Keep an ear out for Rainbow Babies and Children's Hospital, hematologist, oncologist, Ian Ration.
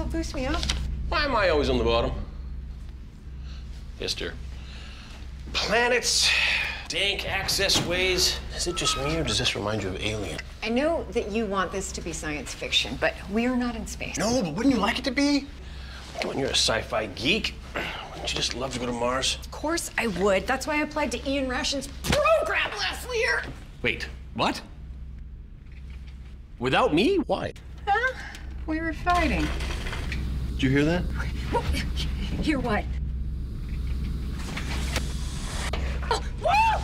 That'll boost me up. Why am I always on the bottom? Yes, dear. Planets, dank access ways. Is it just me, or does this remind you of Alien? I know that you want this to be science fiction, but we're not in space. No, but wouldn't you like it to be? Come on, you're a sci-fi geek. Wouldn't you just love to go to Mars? Of course I would. That's why I applied to Ian Ration's program last year. Wait, what? Without me? Why? Huh? We were fighting. Did you hear that? Hear what? Oh, whoa!